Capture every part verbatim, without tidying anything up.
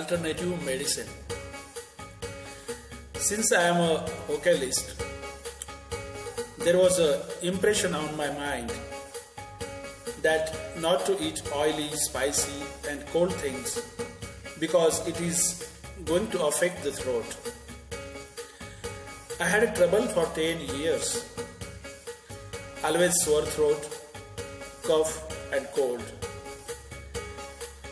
alternative medicine. Since I am a vocalist, there was an impression on my mind that not to eat oily, spicy and cold things because it is going to affect the throat. I had trouble for ten years, always sore throat, cough and cold.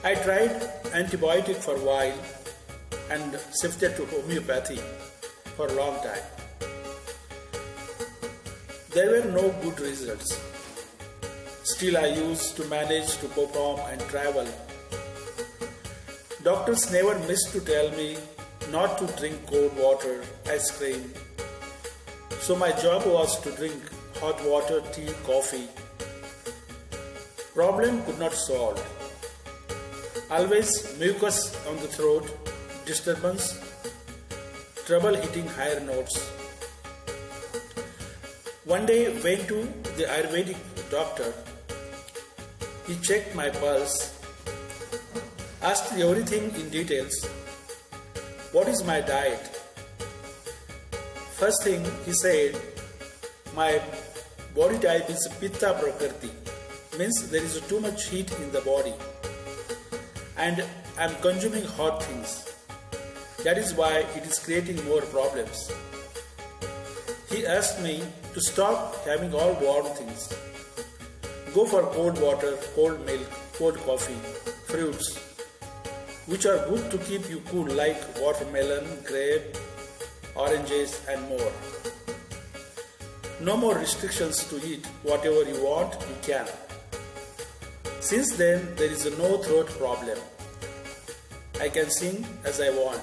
I tried antibiotic for a while and shifted to homeopathy for a long time. There were no good results. Still I used to manage to perform and travel. Doctors never missed to tell me not to drink cold water, ice cream. So my job was to drink hot water, tea, coffee. Problem could not solve. Always mucus on the throat, disturbance, trouble hitting higher notes. One day went to the Ayurvedic doctor. He checked my pulse, asked everything in details. What is my diet? First thing he said, my body type is Pitta Prakriti, means there is too much heat in the body and I am consuming hot things. That is why it is creating more problems. He asked me to stop having all warm things. Go for cold water, cold milk, cold coffee, fruits, which are good to keep you cool, like watermelon, grape, oranges and more. No more restrictions to eat whatever you want, you can. Since then, there is no throat problem. I can sing as I want.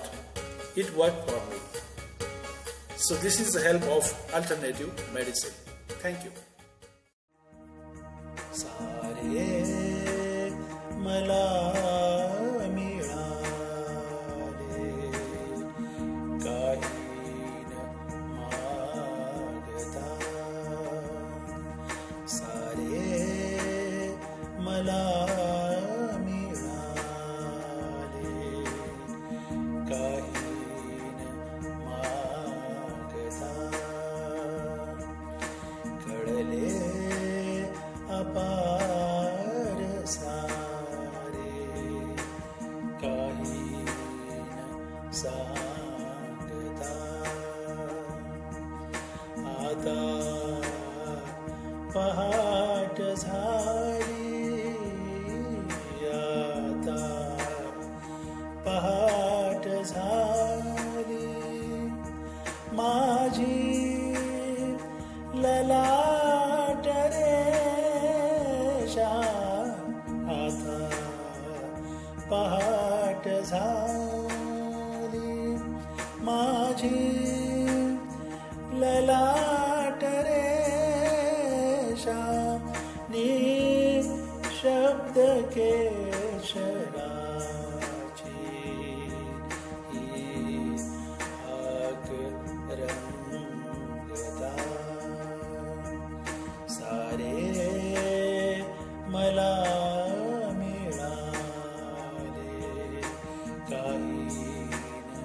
It worked for me. So this is the help of alternative medicine. Thank you. पहाट झारी आता पहाट झारी माझी ललाट रेषा आता पहाट झारी माझी ललाट रेषा निःशब्द केशराची ही आग रंगता सारे मला मिळाले काही न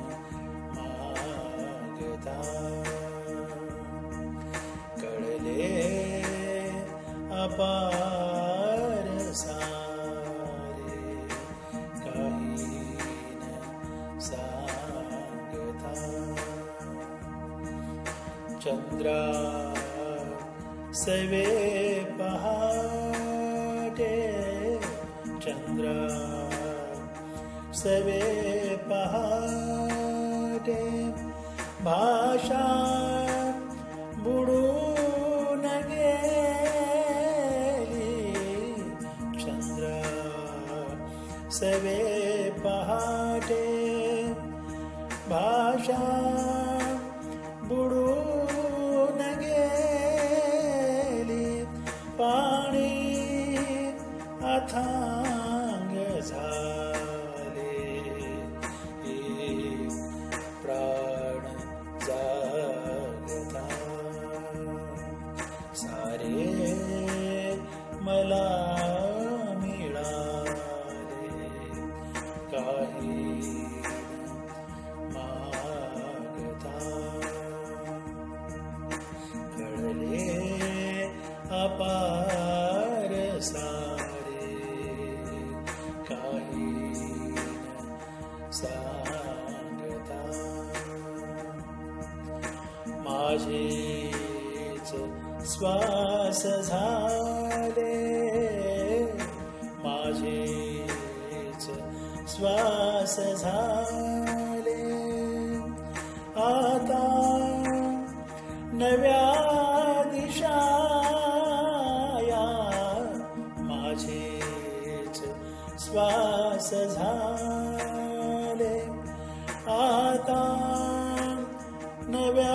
मागता अपार सारे काही न सांगता चंद्रा सवे पहाटे चंद्रा सवे पहाटे भाषा बुडू सवे पहाटे भाषा बुडून गेली पाणी अथांग झाले प्राण जागता सारे मला Thank you. माझीच श्वास झाले माझीच श्वास झाले आता नव्या दिशाया माझीच श्वास झाले आता नव्या